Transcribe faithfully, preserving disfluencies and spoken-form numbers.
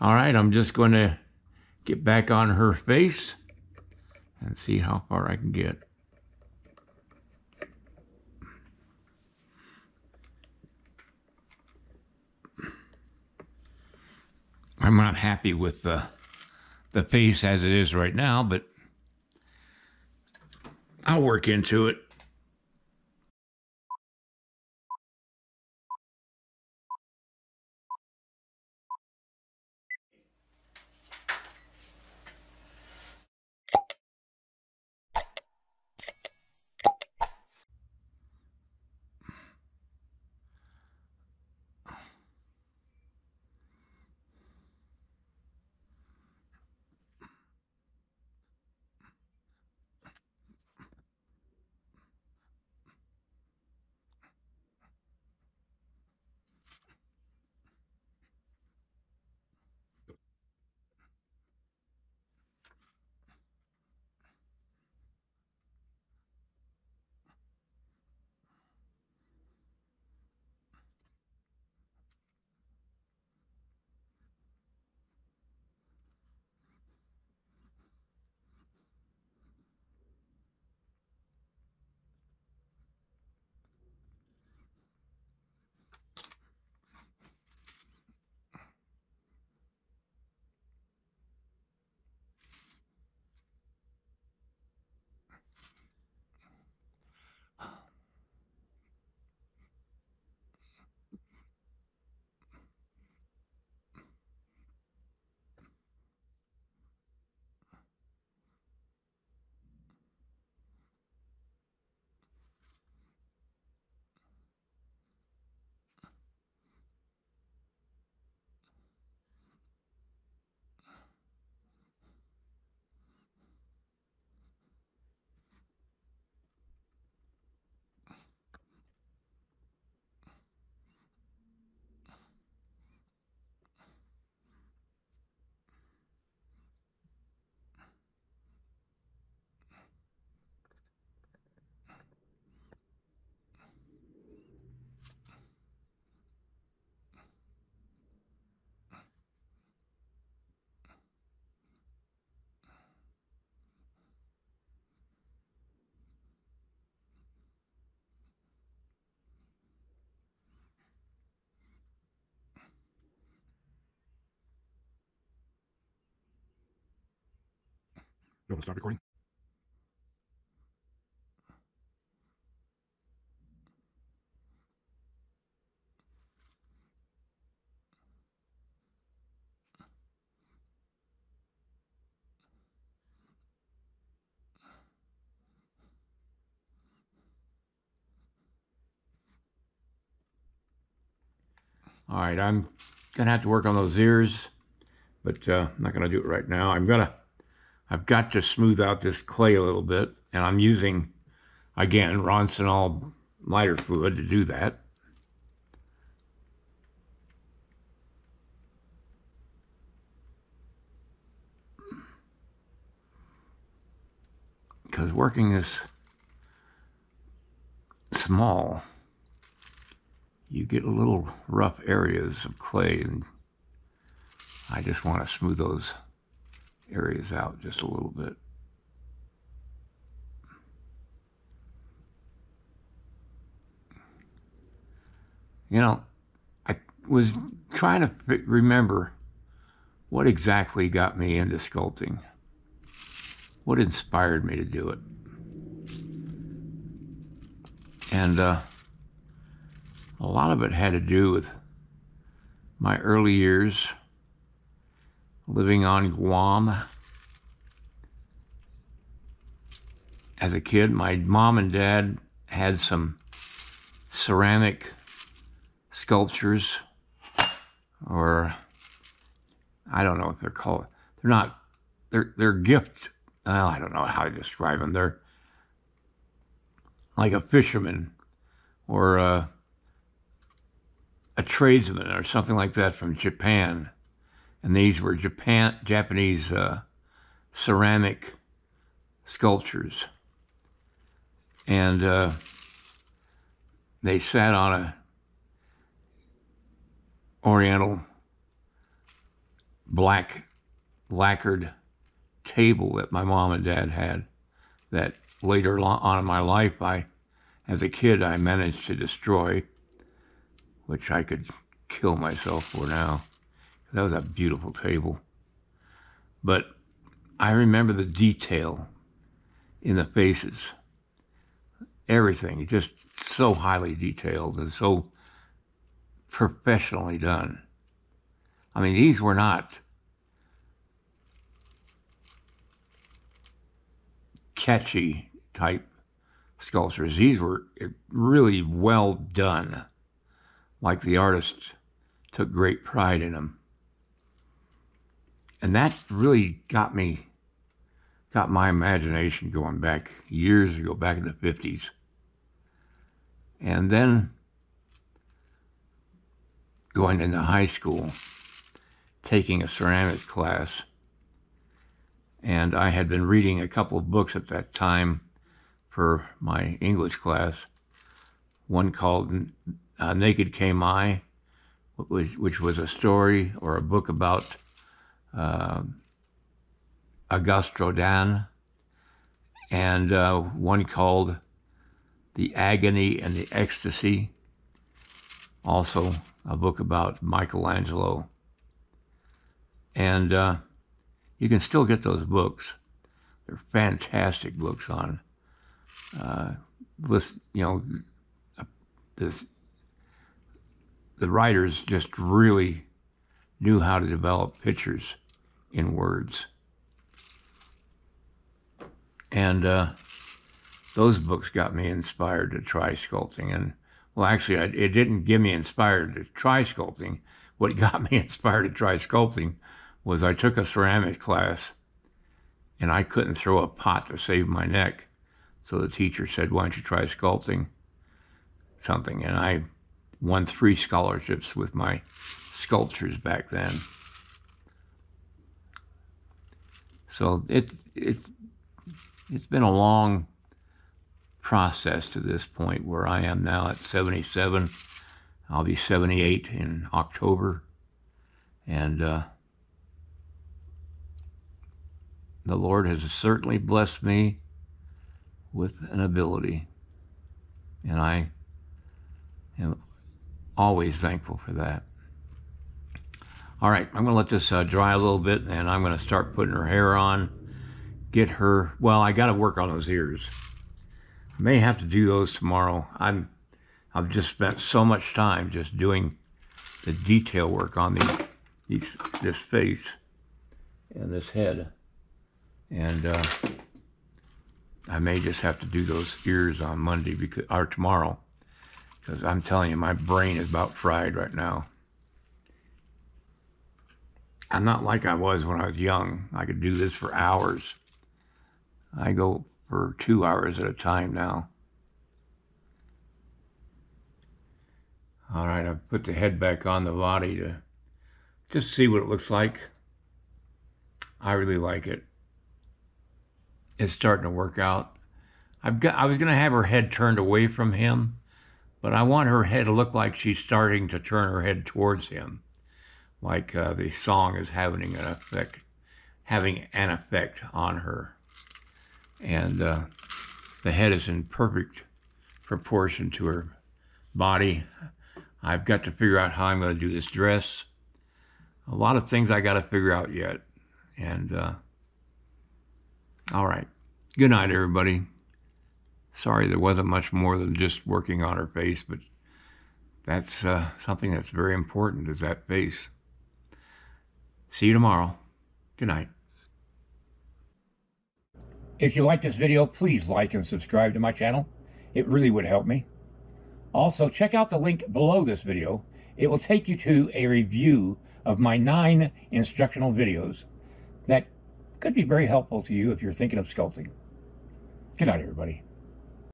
All right, I'm just going to get back on her face and see how far I can get. I'm not happy with the, the face as it is right now, but I'll work into it. You want to stop recording? All right, I'm gonna have to work on those ears, but uh, I'm not gonna do it right now. I'm gonna I've got to smooth out this clay a little bit, and I'm using, again, Ronsonol lighter fluid to do that. Because working this small, you get little rough areas of clay, and I just want to smooth those areas out just a little bit. You know, I was trying to remember what exactly got me into sculpting. What inspired me to do it? And uh, a lot of it had to do with my early years living on Guam. As a kid, my mom and dad had some ceramic sculptures, or I don't know what they're called. They're not, they're, they're gift, well, I don't know how to describe them. They're like a fisherman or a, a tradesman or something like that from Japan. And these were Japan, Japanese uh, ceramic sculptures. And uh, they sat on a oriental black lacquered table that my mom and dad had that later on in my life, I, as a kid, I managed to destroy, which I could kill myself for now. That was a beautiful table. But I remember the detail in the faces. Everything, just so highly detailed and so professionally done. I mean, these were not catchy type sculptures. These were really well done, like the artist took great pride in them. And that really got me, got my imagination going back years ago, back in the fifties. And then going into high school, taking a ceramics class. And I had been reading a couple of books at that time for my English class. One called uh, Naked Came I, which, which was a story or a book about uh, Auguste Rodin, and uh, one called The Agony and the Ecstasy, also a book about Michelangelo. And uh, you can still get those books. They're fantastic books on uh, list, you know, this, the writers just really knew how to develop pictures in words. And uh, those books got me inspired to try sculpting. And, well, actually, I, it didn't get me inspired to try sculpting. What got me inspired to try sculpting was I took a ceramics class, and I couldn't throw a pot to save my neck. So the teacher said, why don't you try sculpting something? And I won three scholarships with my sculptures back then. So it, it, it's been a long process to this point where I am now at seventy-seven. I'll be seventy-eight in October. And uh, the Lord has certainly blessed me with an ability. And I am always thankful for that. All right, I'm going to let this uh, dry a little bit, and I'm going to start putting her hair on. Get her, well, I got to work on those ears. I may have to do those tomorrow. I'm, I've just spent so much time just doing the detail work on the, these, this face and this head. And uh, I may just have to do those ears on Monday because, or tomorrow, because I'm telling you, my brain is about fried right now. I'm not like I was when I was young. I could do this for hours. I go for two hours at a time now. All right, I've put the head back on the body to just see what it looks like. I really like it. It's starting to work out. I've got, I was going to have her head turned away from him, but I want her head to look like she's starting to turn her head towards him, like uh, the song is having an effect, having an effect on her. And uh, the head is in perfect proportion to her body. I've got to figure out how I'm going to do this dress. A lot of things I got to figure out yet. And uh, all right, good night, everybody. Sorry there wasn't much more than just working on her face, but that's uh, something that's very important, is that face. See you tomorrow. Good night. If you like this video, please like and subscribe to my channel. It really would help me. Also, check out the link below this video. It will take you to a review of my nine instructional videos that could be very helpful to you if you're thinking of sculpting. Good night, everybody.